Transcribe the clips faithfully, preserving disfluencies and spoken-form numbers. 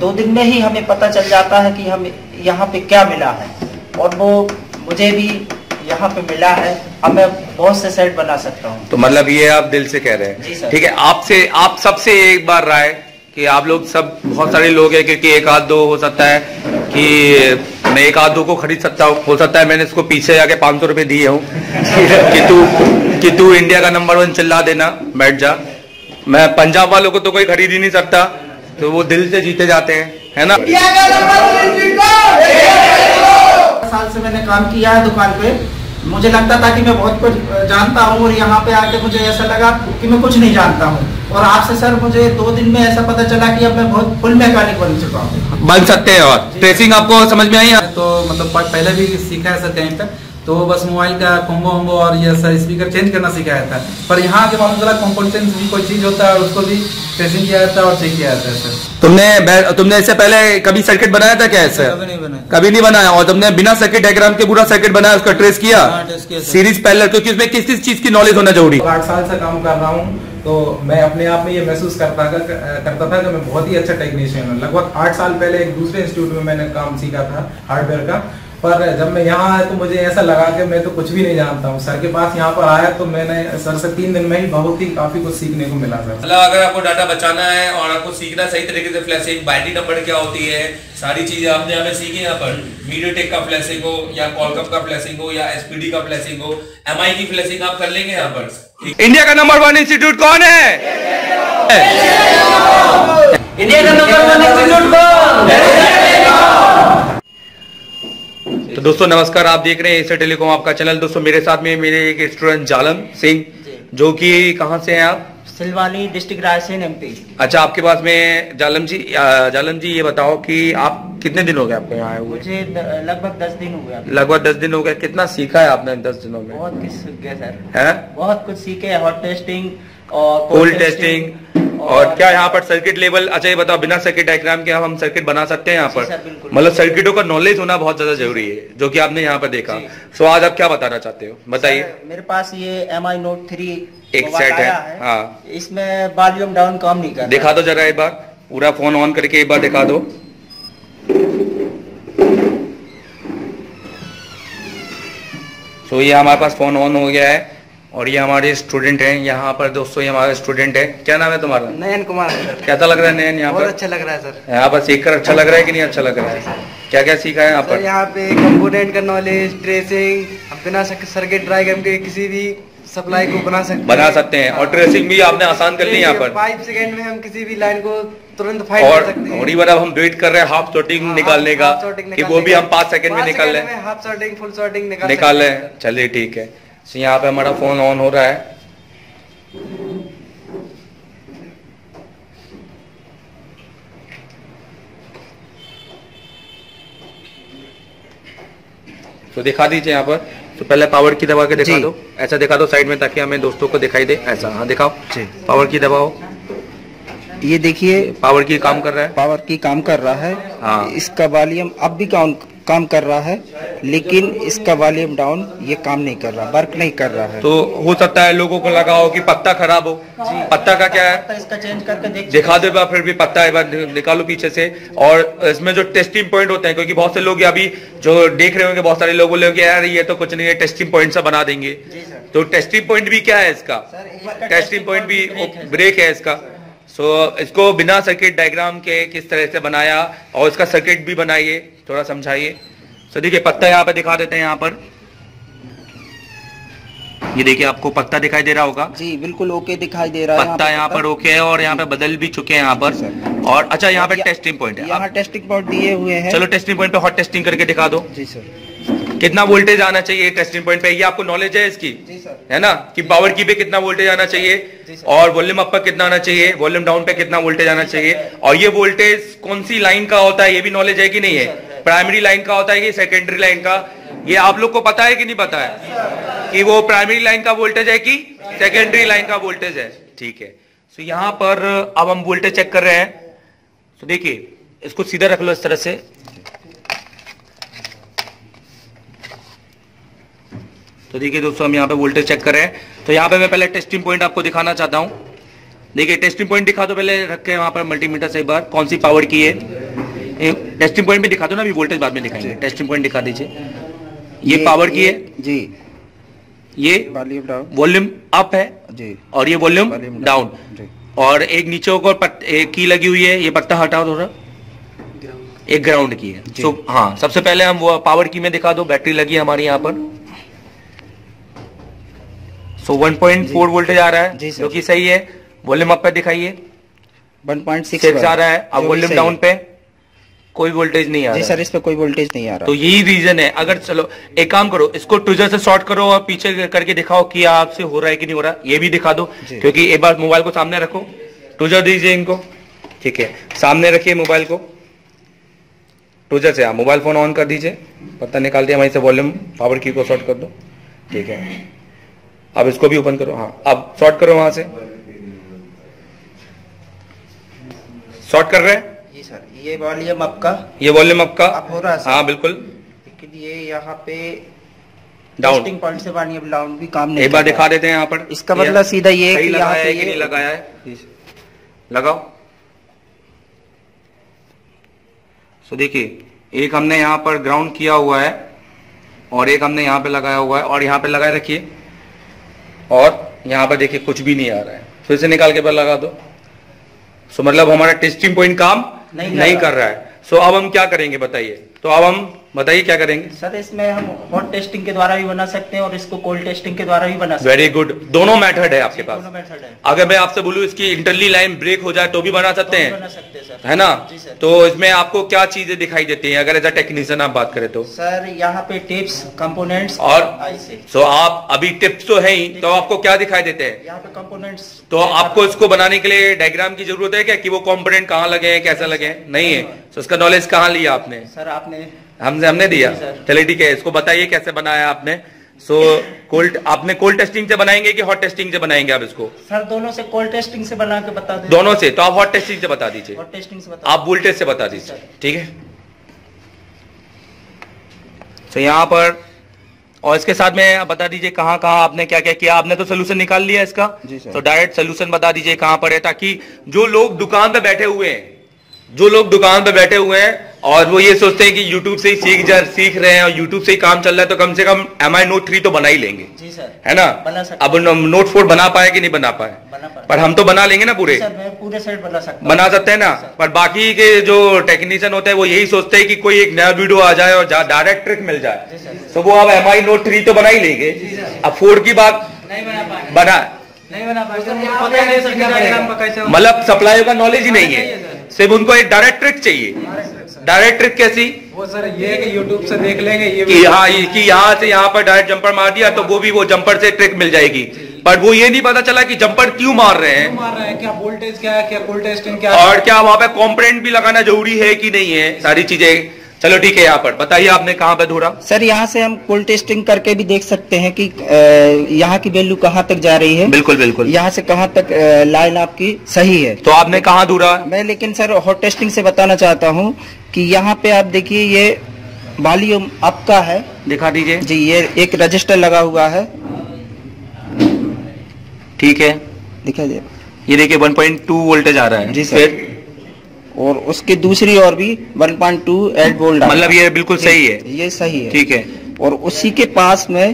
दो दिन में ही हमें पता चल जाता है कि हम यहाँ पे क्या मिला है, और वो मुझे भी यहाँ पे मिला है, अब मैं बहुत से सेट बना सकता हूँ। तो मतलब ये आप दिल से कह रहे हैं, ठीक है। आपसे आप, आप सबसे एक बार राय कि आप लोग सब बहुत सारे लोग हैं, क्योंकि एक आध दो हो सकता है कि मैं एक आध दो को खरीद सकता हूँ, हो सकता है मैंने इसको पीछे जाके पाँच सौ रुपये दिए हूँ कि तू कि तू इंडिया का नंबर वन चिल्ला देना, बैठ जा। मैं पंजाब वालों को तो कोई खरीद ही नहीं सकता, तो वो दिल से जीते जाते हैं, है ना। साल से मैंने काम किया है दुकान पे, मुझे लगता था कि मैं बहुत कुछ जानता हूँ, और यहाँ पे आके मुझे ऐसा लगा कि मैं कुछ नहीं जानता हूँ। और आपसे सर मुझे दो दिन में ऐसा पता चला कि अब मैं बहुत फुल मैकेनिक बन चुका हूँ, बन सकते हैं। और ट्रेसिंग आपको समझ में आई है तो मतलब पहले भी सीखा है सर कहीं पे, तो बस मोबाइल का कॉम्बो वम्बो और ये सर स्पीकर चेंज करना सिखाया था, पर यहाँ के मामला कॉम्पोनेंट्स भी कोई चीज होता है उसको भी ट्रेसिंग किया जाता है और चेक किया जाता है। सर तुमने तुमने इससे पहले कभी सर्किट बनाया था क्या? ऐसा कभी नहीं बनाया, कभी नहीं बनाया। और तुमने बिना सर्किट डायग्राम के पूरा सर्किट बनाया, उसका ट्रेस किया, ट्रेस किया सीरीज पैरेलल, क्योंकि उसमें किस किस चीज की नॉलेज होना जरूरी। आठ साल से काम कर रहा हूँ तो मैं अपने आप में ये महसूस करता करता था कि मैं बहुत ही अच्छा टेक्नीशियन हूँ। लगभग आठ साल पहले एक दूसरे इंस्टीट्यूट में मैंने काम सीखा था हार्डवेयर का, पर जब मैं यहाँ आया तो मुझे ऐसा लगा कि मैं तो कुछ भी नहीं जानता हूँ। सर के पास यहाँ पर आया तो मैंने सर से तीन दिन में ही बहुत ही काफी कुछ सीखने को मिला। सर मतलब अगर आपको डाटा बचाना है और आपको सीखना सही तरीके से, फ्लैशिंग बाइनरी नंबर क्या होती है, सारी चीजें आपने यहाँ पे सीखी। यहाँ पर मीडियाटेक का फ्लैशिंग हो या कॉलकॉम का फ्लैशिंग हो या एसपीडी का फ्लैशिंग हो, एम आई की फ्लैशिंग आप कर लेंगे यहाँ पर। इंडिया का नंबर वन इंस्टीट्यूट कौन है? इंडिया का नंबर वन इंस्टीट्यूट कौन? तो दोस्तों नमस्कार, आप देख रहे हैं एशिया टेलीकॉम आपका चैनल। दोस्तों मेरे साथ में मेरे एक स्टूडेंट जालम सिंह, जो कि कहाँ से हैं आप? Silwani district Raisen MP. अच्छा, आपके पास में जालम जी जालम जी ये बताओ कि आप कितने दिन हो गए आपको यहाँ आए हुए? मुझे लगभग दस दिन हो गया। लगभग दस दिन हो गया। कितना सीखा है आपने दस दिनों में? बहुत कुछ सीख गया सर, है बहुत कुछ सीखे। हॉट टेस्टिंग और कोल्ड टेस्टिंग, और, और क्या यहाँ पर सर्किट लेवल? अच्छा ये बताओ, बिना सर्किट डायग्राम के हम सर्किट बना सकते हैं यहाँ पर? मतलब सर्किटों का नॉलेज होना बहुत ज्यादा जरूरी है, जो कि आपने यहाँ पर देखा। सो आज आप क्या बताना चाहते हो, बताइए। मेरे पास ये एम आई नोट थ्री एक सेट है, है। हाँ। इसमें वॉल्यूम डाउन काम नहीं कर रहा। दिखा दो जरा एक बार, पूरा फोन ऑन करके एक बार दिखा दो। सो ये हमारे पास फोन ऑन हो गया है, और ये हमारे स्टूडेंट हैं यहाँ पर। दोस्तों ये हमारे स्टूडेंट है, क्या नाम है तुम्हारा? नयन कुमार है सर। कैसा लग रहा है नयन यहाँ पर? बहुत अच्छा लग रहा है सर। यहाँ पर सीख कर अच्छा लग रहा है कि नहीं? अच्छा लग रहा है। क्या क्या सीखा है यहाँ पर? यहाँ पे कंपोनेंट का नॉलेज, ट्रेसिंग, बिना सर्किट डायग्राम के किसी भी सप्लाई को बना सकते बना सकते हैं, और ट्रेसिंग भी आपने आसान कर ली यहाँ पर। फाइव सेकेंड में हम किसी भी लाइन को तुरंत फाइंड कर सकते हैं। और इधर अब हम वेट कर रहे हैं हाफ शॉर्टिंग निकालने का, कि वो भी हम पाँच सेकंड में निकाल लें। हाफ शॉर्टिंग फुल शॉर्टिंग निकाल लें। चलिए ठीक है। So, यहाँ पे हमारा फोन ऑन हो रहा है। तो so, दिखा दीजिए यहाँ पर। तो so, पहले पावर की दबा के दिखा दो, ऐसा दिखा दो साइड में, ताकि हमें दोस्तों को दिखाई दे। ऐसा हाँ दिखाओ जी। पावर की दबाओ, ये देखिए पावर की काम कर रहा है। पावर की काम कर रहा है हाँ। इसका वॉल्यूम अब भी काम काम कर रहा है, लेकिन इसका वॉल्यूम डाउन ये काम नहीं कर रहा, वर्क नहीं कर रहा है। तो हो सकता है लोगों को लगा हो कि पत्ता खराब हो। पत्ता का क्या है, इसका चेंज करके देख दिखा दो फिर भी। पत्ता एक बार निकालो पीछे से। और इसमें जो टेस्टिंग पॉइंट होते हैं, क्योंकि बहुत से लोग अभी जो देख रहे होंगे, बहुत सारे लोग बोलेंगे यार ये तो कुछ नहीं है, टेस्टिंग पॉइंट से बना देंगे। तो टेस्टिंग पॉइंट भी क्या है इसका? टेस्टिंग पॉइंट भी ब्रेक है इसका। सो इसको बिना सर्किट डायग्राम के किस तरह से बनाया, और इसका सर्किट भी बनाइए, थोड़ा समझाइए। सो देखिए पत्ता यहाँ पे दिखा देते हैं। यहाँ पर ये देखिए, आपको पत्ता दिखाई दे रहा होगा जी, बिल्कुल ओके दिखाई दे रहा है। पत्ता यहाँ पर ओके है, और यहाँ पे बदल भी चुके हैं यहाँ पर। और अच्छा यहाँ पे टेस्टिंग पॉइंट है, यहाँ टेस्टिंग पॉइंट दिए हुए हैं। चलो टेस्टिंग पॉइंट पे हॉट टेस्टिंग करके दिखा दो जी सर। कितना वोल्टेज आना चाहिए टेस्टिंग पॉइंट पे, ये आपको नॉलेज है इसकी जी सर, है ना, कि पावर की पे कितना वोल्टेज आना चाहिए, और वॉल्यूम अप पर कितना आना चाहिए, वॉल्यूम डाउन पे कितना वोल्टेज आना चाहिए, और ये वोल्टेज कौन सी लाइन का होता है ये भी नॉलेज है कि नहीं है, प्राइमरी लाइन का होता है कि सेकेंडरी लाइन का, ये आप लोग को पता है कि नहीं पता है, कि वो प्राइमरी लाइन का वोल्टेज है कि सेकेंडरी लाइन का वोल्टेज है। ठीक है। सो यहाँ पर अब हम वोल्टेज चेक कर रहे हैं। तो देखिए इसको सीधा रख लो इस तरह से। तो देखिए दोस्तों हम यहाँ पे वोल्टेज चेक कर रहे हैं। तो यहाँ पे मैं पहले टेस्टिंग पॉइंट आपको दिखाना चाहता हूँ। देखिए टेस्टिंग पॉइंट दिखा दो पहले, रख के वहाँ पर मल्टीमीटर से एक बार, कौन सी पावर की है। टेस्टिंग पॉइंट भी दिखा दो ना, अभी वोल्टेज बाद में दिखाएंगे। टेस्टिंग पॉइंट दिखा दीजिए। ये पावर की है जी, ये वॉल्यूम अप है जी और ये वॉल्यूम डाउन, और एक नीचे ऊपर की लगी हुई है, ये पत्ता हटाओ थोड़ा, एक ग्राउंड की है। सो so, हाँ, सबसे पहले हम वो पावर की में दिखा दो। बैटरी लगी है हमारे यहाँ पर। So so, one point four voltage आ रहा है जो कि सही है। वॉल्यूम अप पे दिखाइए, वन पॉइंट सिक्स आ रहा है। अब वॉल्यूम डाउन पे कोई वोल्टेज नहीं आ रहा जी सर, इस पे कोई वोल्टेज नहीं आ रहा। तो यही रीजन है। अगर चलो एक काम करो, इसको ट्विजर से शॉर्ट करो और पीछे करके दिखाओ कि आपसे हो रहा है कि नहीं हो रहा, ये भी दिखा दो। क्योंकि एक बार मोबाइल को सामने रखो, ट्विजर दीजिए इनको, ठीक है, सामने रखिए मोबाइल को ट्विजर से। आप मोबाइल फोन ऑन कर दीजिए, पता निकाल दिया वहीं से। वॉल्यूम पावर की को शॉर्ट कर दो, ठीक है। अब इसको भी ओपन करो, हाँ, अब शॉर्ट करो वहां से। शॉर्ट कर रहे हैं जी सर। ये वॉल्यूम आपका, ये वॉल्यूम आपका आप हो रहा है सर। हाँ बिल्कुल, लेकिन ये यहाँ पे डाउन पॉइंट से पानी अब डाउन भी काम नहीं। एक बार दिखा देते हैं यहाँ पर। इसका मतलब सीधा ये कि यहाँ पे ये लगाया है। लगाओ। सो देखिए, एक हमने यहाँ पर ग्राउंड किया हुआ है और एक हमने यहाँ पे लगाया हुआ है, और यहाँ पे लगाए रखिए, और यहाँ पर देखिए कुछ भी नहीं आ रहा है। फिर से निकाल के पर लगा दो। सो मतलब हमारा टेस्टिंग पॉइंट काम नहीं, नहीं कर रहा है। सो अब हम क्या करेंगे बताइए? तो अब हम बताइए क्या करेंगे सर? इसमें हम हॉट टेस्टिंग के द्वारा भी बना सकते हैं और इसको कोल्ड टेस्टिंग के द्वारा भी बना सकते हैं। वेरी गुड, दोनों मेथड है आपके पास। दोनों मेथड है। अगर मैं आपसे बोलूं इसकी इंटरली लाइन ब्रेक हो जाए तो भी बना सकते हैं, बना सकते हैं सर, है ना? जी सर। तो इसमें आपको क्या चीजें दिखाई देती है अगर एज अ टेक्नीशियन आप बात करें तो? सर यहाँ पे टिप्स, कंपोनेंट्स और आईसी। सो आप अभी टिप्स तो है ही, तो आपको क्या दिखाई देते हैं यहाँ पे? कंपोनेंट्स। तो आपको इसको बनाने के लिए डायग्राम की जरूरत है क्या कि वो कंपोनेंट कहाँ लगे, कैसा लगे? नहीं है। सो इसका नॉलेज कहाँ लिया आपने सर? आपने हमसे हमने दिया। चलिए ठीक है, इसको बताइए कैसे बनाया आपने। सो कोल्ड, आपने कोल्ड टेस्टिंग से बनाएंगे कि हॉट टेस्टिंग से बनाएंगे आप इसको? सर दोनों से, कोल्ड टेस्टिंग से बना के बता दीजिए। दोनों से, तो आप हॉट टेस्टिंग से बता दीजिए, हॉट टेस्टिंग से बता, आप वोल्टेज से बता दीजिए, ठीक है। तो यहाँ पर और इसके साथ में बता दीजिए कहाँ कहाँ आपने क्या क्या किया। आपने तो सोल्यूशन निकाल लिया इसका, तो डायरेक्ट सोल्यूशन बता दीजिए कहाँ पर है, ताकि जो लोग दुकान पे बैठे हुए हैं, जो लोग दुकान पे बैठे हुए हैं और वो ये सोचते हैं कि YouTube से ही सीख जा सीख रहे हैं और YouTube से ही काम चल रहा है, तो कम से कम एम आई नोट थ्री तो बना ही लेंगे जी सर, है ना? बना सकते। अब नोट फोर बना पाए कि नहीं बना पाए? बना पाए, पर हम तो बना लेंगे ना पूरे सर, मैं पूरे सेट बना सकता हूं। बना सकते हैं ना, पर बाकी के जो टेक्नीशियन होते हैं वो यही सोचते हैं कि कोई एक नया वीडियो आ जाए और डायरेक्ट ट्रिक मिल जाए। तो वो अब एम आई नोट थ्री तो बना ही लेंगे। अब फोर की बात नहीं बना पाए, बना नहीं बना पाए, मतलब सप्लायर का नॉलेज ही नहीं है, सिर्फ उनको एक डायरेक्ट ट्रिक चाहिए। डायरेक्ट ट्रिक कैसी वो सर? ये कि यूट्यूब से देख लेंगे ये कि हाँ, कि यहाँ से यहाँ पर डायरेक्ट जंपर मार दिया तो वो भी वो जंपर से ट्रिक मिल जाएगी, पर वो ये नहीं पता चला कि जंपर क्यों मार रहे हैं, मार रहे हैं क्या, वोल्टेज क्या है, क्या कोल्ड टेस्टिंग क्या है, और क्या वहाँ पे कॉम्पोनेंट भी लगाना जरूरी है कि नहीं है, सारी चीजें। चलो ठीक है, यहाँ पर बताइए आपने कहाँ पे ढूंढा सर? यहाँ से हम कोल्ड टेस्टिंग करके भी देख सकते हैं कि यहाँ की वैल्यू कहाँ तक जा रही है। बिल्कुल बिल्कुल, यहाँ से कहाँ तक लाइन आपकी सही है। तो आपने कहाँ ढूंढा? मैं लेकिन सर हॉट टेस्टिंग से बताना चाहता हूँ कि यहाँ पे आप देखिए, ये वॉल्यूम अप का है, दिखा दीजिए जी, ये एक रजिस्टर लगा हुआ है, ठीक है, दिखा दे, ये देखिए वन पॉइंट टू वोल्टेज आ रहा है जी सर, और उसके दूसरी और भी one point two eight volt, मतलब ये बिल्कुल सही है, ये सही है, ठीक है। और उसी के पास में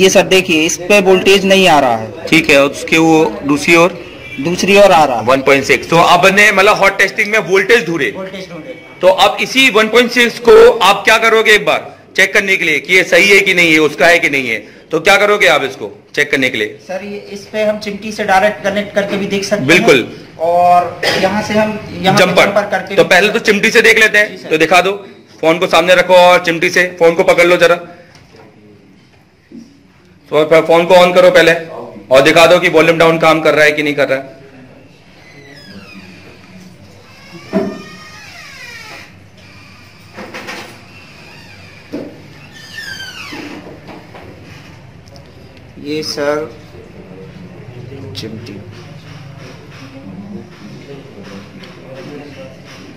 ये सर देखिए, इस पे वोल्टेज नहीं आ रहा है, ठीक है, और उसके वो दूसरी और दूसरी ओर आ रहा है वन पॉइंट सिक्स। तो अब ने मतलब हॉट टेस्टिंग में वोल्टेज ढूंढे, तो अब इसी वन पॉइंट सिक्स को आप क्या करोगे एक बार चेक करने के लिए कि ये सही है कि नहीं है, उसका है कि नहीं है, तो क्या करोगे आप इसको चेक करने के लिए? सर ये इस पे हम चिमटी से डायरेक्ट कनेक्ट करके भी देख सकते हैं, बिल्कुल, और यहाँ से हम यहाँ जंपर करके। तो पहले तो चिमटी से देख लेते हैं, तो दिखा दो, फोन को सामने रखो और चिमटी से फोन को पकड़ लो जरा, तो फोन को ऑन करो पहले और दिखा दो कि वॉल्यूम डाउन काम कर रहा है कि नहीं कर रहा है। ये सर चिमटी,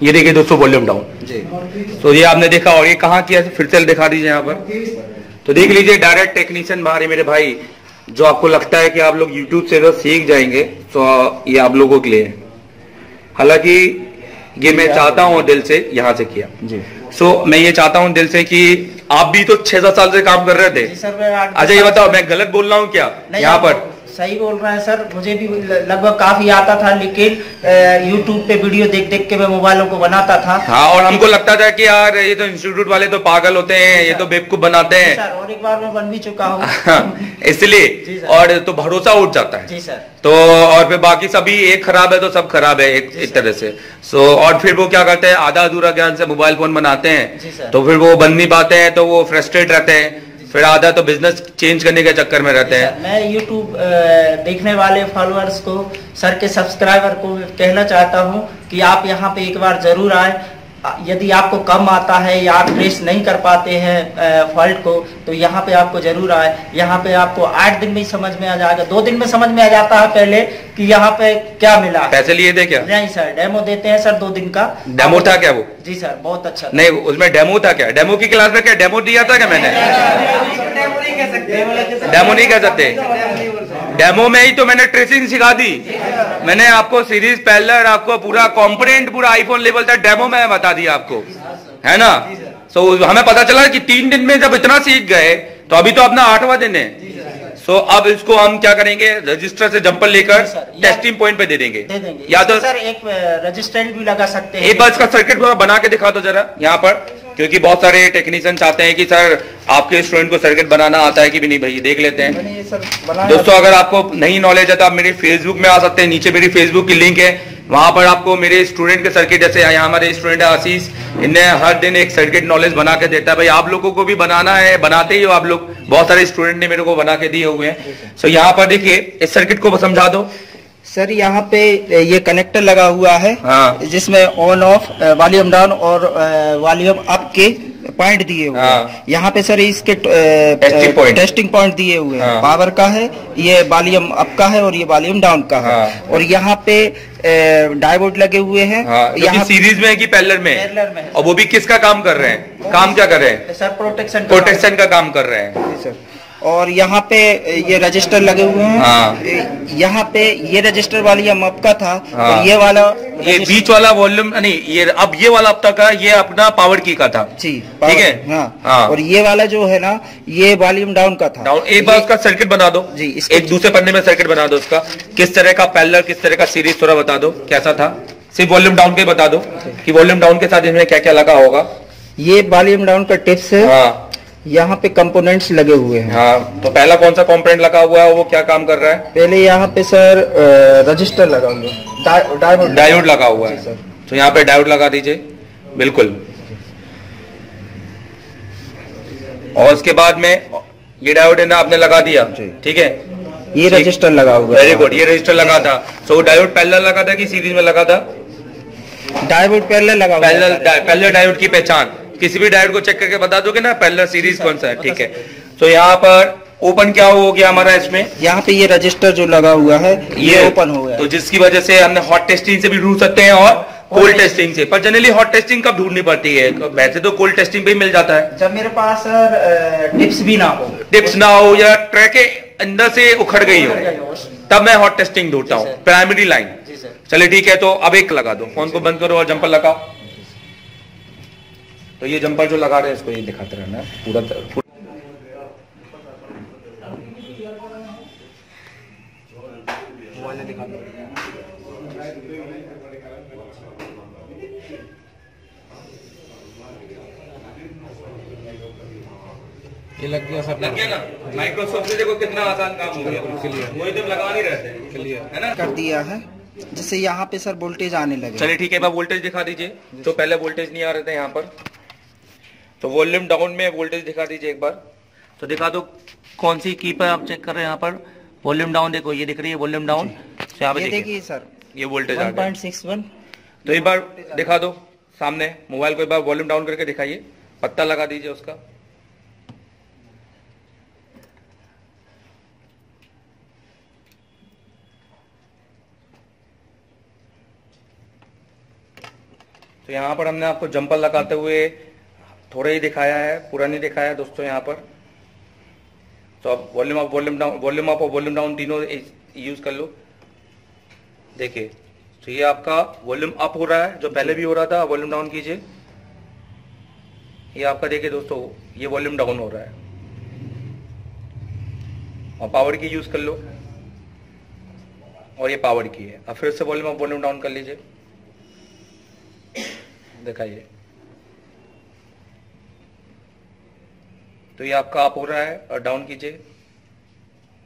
ये देखिए दोस्तों वॉल्यूम डाउन जी, तो ये आपने देखा। और ये कहाँ किया फिर से दिखा दीजिए यहाँ पर, तो देख लीजिए डायरेक्ट टेक्नीशियन बाहर है मेरे भाई। जो आपको लगता है कि आप लोग YouTube से तो सीख जाएंगे, तो ये आप लोगों के लिए है। हालांकि ये मैं चाहता हूँ दिल से, यहाँ से किया जी। सो so, मैं ये चाहता हूँ दिल से कि आप भी तो छह सात साल से काम कर रहे थे। अच्छा ये बताओ मैं गलत बोल रहा हूँ क्या? यहाँ पर सही बोल रहे हैं सर, मुझे भी लगभग काफी आता था, लेकिन यूट्यूब पे वीडियो देख देख के मैं मोबाइलों को बनाता था। हाँ, और हमको लगता था कि यार ये तो इंस्टीट्यूट वाले तो पागल होते हैं, ये तो बेवकूफ बनाते हैं सर, और एक बार मैं बन भी चुका हूँ इसलिए, और तो भरोसा उठ जाता है जी सर। तो और फिर बाकी सभी एक खराब है तो सब खराब है एक, एक तरह से। सो और फिर वो क्या करते हैं, आधा अधूरा ज्ञान से मोबाइल फोन बनाते हैं, तो फिर वो बन नहीं पाते हैं, तो वो फ्रस्ट्रेट रहते हैं, फिर आधा तो बिजनेस चेंज करने के चक्कर में रहते हैं। मैं यूट्यूब देखने वाले फॉलोअर्स को, सर के सब्सक्राइबर को कहना चाहता हूं कि आप यहां पे एक बार जरूर आए। यदि आपको कम आता है या आप ट्रेस नहीं कर पाते हैं फॉल्ट को, तो यहां पे आपको जरूर आए। यहां पे आपको आठ दिन में समझ में आ जाएगा, दो दिन में समझ में आ जाता है पहले कि यहाँ पे क्या मिला। पैसे लिए थे क्या? नहीं सर, डेमो देते हैं सर, दो दिन का डेमो था क्या वो? जी सर, बहुत अच्छा। नहीं उसमें डेमो था क्या? डेमो की क्लास में क्या डेमो दिया था क्या मैंने? डेमो नहीं कह सकते, डेमो नहीं कह सकते। डेमो में ही तो मैंने ट्रेसिंग सिखा दी, मैंने आपको सीरीज पैलर, आपको पूरा कॉम्पोनेंट, पूरा आईफोन लेवल तक डेमो में बता दिया आपको, है ना। सो so, हमें पता चला कि तीन दिन में जब इतना सीख गए, तो अभी तो अपना आठवां दिन है। तो so, अब इसको हम क्या करेंगे, रजिस्टर से जंपर लेकर टेस्टिंग पॉइंट पे दे देंगे, दे देंगे। या तो सर एक रजिस्टेंट भी लगा सकते हैं। एक बार इसका सर्किट बना के दिखा दो जरा यहाँ पर, क्योंकि बहुत सारे टेक्नीशियन चाहते हैं कि सर आपके स्टूडेंट को सर्किट बनाना आता है कि भी नहीं, भाई देख लेते हैं दोस्तों। अगर आपको नहीं नॉलेज है तो आप मेरे फेसबुक में आ सकते हैं, नीचे मेरी फेसबुक की लिंक है, वहां पर आपको मेरे स्टूडेंट के सर्किट, जैसे यहाँ हमारे स्टूडेंट है आशीष, इन्हें हर दिन एक सर्किट नॉलेज बना के देता है। भाई आप लोगों को भी बनाना है, बनाते ही हो आप लोग, बहुत सारे स्टूडेंट ने मेरे को बना के दिए हुए हैं। सो so, यहाँ पर देखिए इस सर्किट को समझा दो सर। यहाँ पे ये कनेक्टर लगा हुआ है। हाँ। जिसमें ऑन ऑफ, वॉल्यूम डाउन और वॉल्यूम अप के पॉइंट दिए हुए हैं। हाँ। यहाँ पे सर इसके टेस्टिंग पॉइंट दिए हुए हैं। हाँ। पावर का है, ये वॉल्यूम अप का है और ये वॉल्यूम डाउन का है। हाँ। और यहाँ पे डायोड लगे हुए हैं। हाँ, यहाँ सीरीज में है कि पैरेलल में, पैरेलल में है। और वो भी किसका काम कर रहे हैं, काम क्या कर रहे हैं सर? प्रोटेक्शन, प्रोटेक्शन का काम कर रहे हैं सर। और यहाँ पे ये रजिस्टर लगे हुए हैं। हाँ। यहाँ पे ये रजिस्टर वाली हम अप का था। हाँ। और ये वाला, ये बीच वाला वॉल्यूम नहीं, ये अब ये वाला अब तक का, ये अपना पावर की का था जी, ठीक है। हाँ। हाँ। और ये वाला जो है ना, ये वॉल्यूम डाउन का था। डाउन, एक बार उसका सर्किट बना दो जी, एक दूसरे पन्ने में सर्किट बना दो उसका, किस तरह का पैरेलल, किस तरह का सीरीज, थोड़ा बता दो कैसा था। सिर्फ वॉल्यूम डाउन के बता दो कि वॉल्यूम डाउन के साथ इसमें क्या क्या लगा होगा। ये वॉल्यूम डाउन का टिप्स है। यहाँ पे कंपोनेंट्स लगे हुए हैं। हाँ, तो पहला कौन सा कंपोनेंट लगा हुआ है, वो क्या काम कर रहा है? पहले यहाँ पे सर रजिस्टर लगा हुआ है, डाय, डायोड डायोड लगा हुआ है सर। तो यहाँ पे डायोड लगा दीजिए बिल्कुल, और उसके बाद में ये डायोड है ना, आपने लगा दिया, ठीक है। ये रजिस्टर लगा हुआ है, वेरी गुड, ये रजिस्टर लगा था। सो डायोड पैरेलल लगा था कि सीरीज में लगा था? डायोड पैरेलल लगा हुआ है। पैरेलल डायोड की पहचान किसी भी डायोड को चेक करके बता दोगे ना, पैरेलल सीरीज कौन सा है, ठीक है। तो यहाँ पर ओपन क्या हो गया हमारा इसमें, यहाँ पे ये रजिस्टर जो लगा हुआ है ये ओपन हो गया, तो जिसकी वजह से हमने हॉट टेस्टिंग से भी ढूंढ सकते हैं और कोल्ड टेस्टिंग से। पर जनरली हॉट टेस्टिंग कब ढूंढनी पड़ती है, वैसे तो कोल्ड टेस्टिंग पे मिल जाता है जब मेरे पास सर टिप्स भी ना हो, टिप्स ना हो या ट्रैक अंदर से उखड़ गई हो, तब मैं हॉट टेस्टिंग ढूंढता हूँ, प्राइमरी लाइन। चलिए ठीक है, तो अब एक लगा दो, फोन को बंद करो और जंपर लगाओ। तो ये जंपर जो लगा रहे हैं इसको ये दिखाते रहना पूरा, पूरा। ये लग गया सब, लग गया ना। माइक्रोसॉफ्ट से देखो कितना आसान काम हो गया, वही तो लगा नहीं रहते, क्लियर है ना, कर दिया है। जैसे यहाँ पे सर वोल्टेज आने लगे। चलिए ठीक है, वोल्टेज दिखा दीजिए, तो पहले वोल्टेज नहीं आ रहे थे यहाँ पर, तो वॉल्यूम डाउन में वोल्टेज दिखा दीजिए एक बार, तो दिखा दो कौन सी की पर आप चेक कर रहे हैं। यहाँ पर वॉल्यूम डाउन देखो, ये दिख रही है वॉल्यूम डाउन, यहाँ पे देखिए सर ये voltage one point six one. तो एक बार दिखा दो सामने मोबाइल को, एक बार वॉल्यूम डाउन करके दिखाइए, पत्ता लगा दीजिए उसका। तो यहाँ पर हमने आपको जंपर लगाते हुए थोड़ा ही दिखाया है, पूरा नहीं दिखाया दोस्तों यहाँ पर। तो अब volume up, volume down, volume up और वॉल्यूम डाउन तीनों यूज कर लो। देखिए तो ये आपका वॉल्यूम अप हो रहा है, जो पहले भी हो रहा था। वॉल्यूम डाउन कीजिए, ये आपका देखिए दोस्तों ये वॉल्यूम डाउन हो रहा है। और पावर की यूज़ कर लो, और ये पावर की है। अब फिर से वॉल्यूम अप वॉल्यूम डाउन कर लीजिए, दिखाइए। तो ये आपका अप हो रहा है और डाउन कीजिए,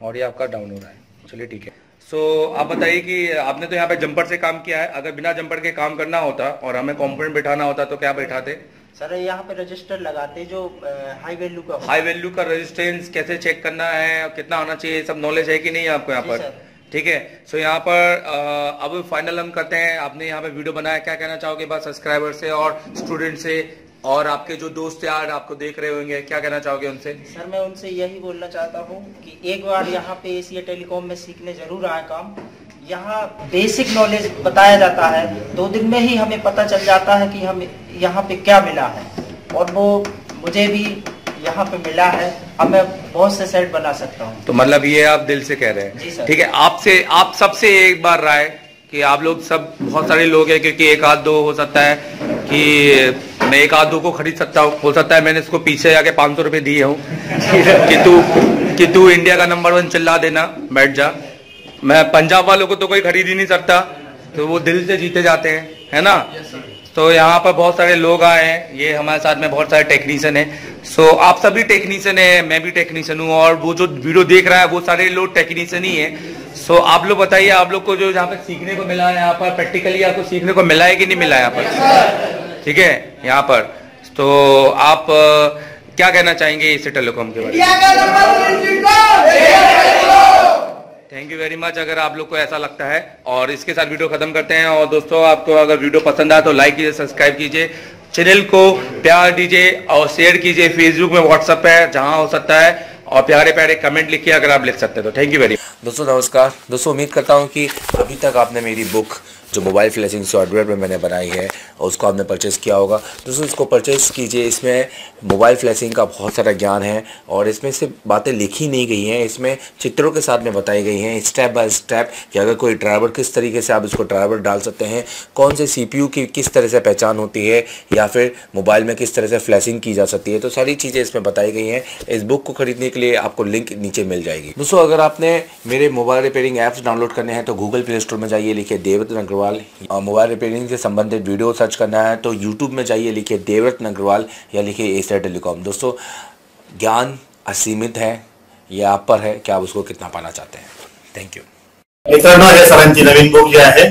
और ये आपका डाउन हो रहा है। चलिए ठीक है। सो so, आप बताइए कि आपने तो यहाँ पे जंपर से काम किया है, अगर बिना जंपर के काम करना होता और हमें कंपोनेंट बिठाना होता तो क्या बिठाते सर? यहाँ पे रजिस्टर लगाते जो हाई वैल्यू का, हाई वैल्यू का रजिस्टेंस कैसे चेक करना है, कितना आना चाहिए, सब नॉलेज है कि नहीं आपको यहाँ पर? ठीक है। सो so, यहाँ पर आ, अब फाइनल हम करते हैं। आपने यहाँ पे वीडियो बनाया, क्या कहना चाहोगे बस सब्सक्राइबर से और स्टूडेंट से, और आपके जो दोस्त यार आपको देख रहे होंगे, क्या कहना चाहोगे उनसे? सर मैं उनसे यही बोलना चाहता हूँ कि एक बार यहाँ पे एशिया टेलीकॉम में सीखने जरूर आए काम। यहाँ बेसिक नॉलेज बताया जाता है, दो दिन में ही हमें पता चल जाता है कि हमें यहाँ पे क्या मिला है, और वो मुझे भी यहाँ पे मिला है। अब मैं बहुत से सेट बना सकता हूँ। तो मतलब ये आप दिल से कह रहे हैं? ठीक है। आपसे आप सबसे एक बार राय कि आप लोग सब बहुत सारे लोग हैं, क्योंकि एक आध दो हो सकता है कि मैं एक आध दो को खरीद सकता हूँ, हो सकता है मैंने इसको पीछे जाके पाँच सौ रुपये दिए हूँ कि तू कि तू इंडिया का नंबर वन चिल्ला देना, बैठ जा। मैं पंजाब वालों को तो कोई खरीद ही नहीं सकता, तो वो दिल से जीते जाते हैं, है ना। तो यहाँ पर बहुत सारे लोग आए हैं, ये हमारे साथ में बहुत सारे टेक्नीशियन हैं। सो आप सभी टेक्नीशियन हैं, मैं भी टेक्नीशियन हूँ, और वो जो वीडियो देख रहा है वो सारे लोग टेक्नीशियन ही हैं। सो so, आप लोग बताइए, आप लोग को जो यहाँ पर सीखने को मिला है, यहाँ पर प्रैक्टिकली आपको सीखने को मिला है कि नहीं मिला है यहाँ पर? ठीक है। यहाँ पर तो आप क्या कहना चाहेंगे एशिया टेलीकॉम के बारे में? Thank you very much. अगर आप लोग को ऐसा लगता है, और इसके साथ वीडियो खत्म करते हैं। और दोस्तों आपको अगर वीडियो पसंद आए तो लाइक कीजिए, सब्सक्राइब कीजिए, चैनल को प्यार दीजिए और शेयर कीजिए। फेसबुक में, व्हाट्सएप पर, जहाँ हो सकता है, और प्यारे प्यारे कमेंट लिखिए अगर आप लिख सकते हैं तो। थैंक यू वेरी मच दोस्तों। नमस्कार दोस्तों, उम्मीद करता हूं कि अभी तक आपने मेरी बुक जो मोबाइल फ्लैशिंग सॉफ्टवेयर में मैंने बनाई है उसको आपने परचेज़ किया होगा। दोस्तों इसको परचेज़ कीजिए, इसमें मोबाइल फ्लैशिंग का बहुत सारा ज्ञान है, और इसमें सिर्फ बातें लिखी नहीं गई हैं, इसमें चित्रों के साथ में बताई गई हैं स्टेप बाय स्टेप कि अगर कोई ड्राइवर किस तरीके से आप इसको ड्राइवर डाल सकते हैं, कौन से सी पी यू की किस तरह से पहचान होती है, या फिर मोबाइल में किस तरह से फ्लैशिंग की जा सकती है। तो सारी चीज़ें इसमें बताई गई हैं। इस बुक को खरीदने के लिए आपको लिंक नीचे मिल जाएगी। दोस्तों अगर आपने मेरे मोबाइल रिपेयरिंग ऐप्स डाउनलोड करने हैं तो गूगल प्ले स्टोर में जाइए, लिखिए देव रतन अग्रवाल, और मोबाइल रिपेयरिंग से संबंधित वीडियो सर्च करना है तो यूट्यूब में जाइए, लिखिए देव रत्न अग्रवाल या लिखिए एशिया टेलीकॉम। दोस्तों ज्ञान असीमित है, यह आप पर है कि आप उसको कितना पाना चाहते हैं। Thank you. मित्रांनो, हे सरांची नवीन बुक जी आहे,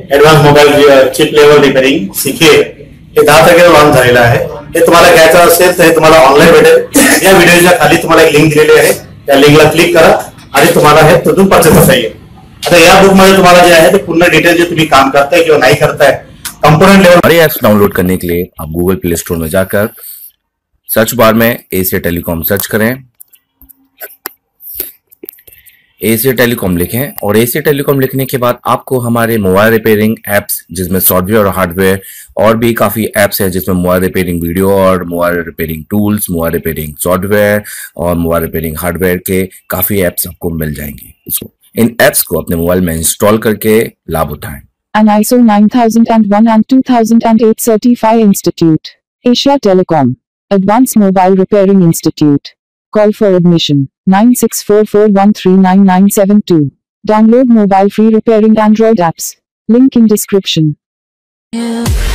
advance mobile chip level repairing सीखिए, हे दहा तारखेला लॉन्च झालेला आहे। हे तुम्हाला घ्यायचं असेल तर हे तुम्हाला ऑनलाइन भेटेल। या व्हिडिओच्या खाली तुम्हाला एक लिंक दिलेली आहे, त्या लिंकला क्लिक करा आणि तुम्हाला हे तुटून परचेस करता येईल। आता या बुक में तुम्हारा जो है तो पूर्ण डिटेल जो तुम्हें काम करता है कि वो नहीं करता है कंपोनेंट लेवल। हमारे ऐप्स डाउनलोड करने के लिए आप गूगल प्ले स्टोर में जाकर सर्च बार में एशिया टेलीकॉम सर्च करें, एशिया टेलीकॉम लिखें, और एशिया टेलीकॉम लिखने के बाद आपको हमारे मोबाइल रिपेयरिंग एप्स जिसमें सॉफ्टवेयर और हार्डवेयर और भी काफ़ी ऐप्स हैं, जिसमें मोबाइल रिपेयरिंग वीडियो और mobile repairing tools, mobile repairing software और मोबाइल रिपेयरिंग हार्डवेयर के काफ़ी ऐप्स आपको मिल जाएंगे। इसको इन ऐप्स को अपने मोबाइल में इंस्टॉल करके लाभ उठाएं। An I S O nine thousand one and two thousand eight Certified Institute, Asia Telecom, Advanced Mobile Repairing Institute. Call for admission nine six four four one three nine nine seven two. Download mobile free repairing Android apps. Link in description. Yeah.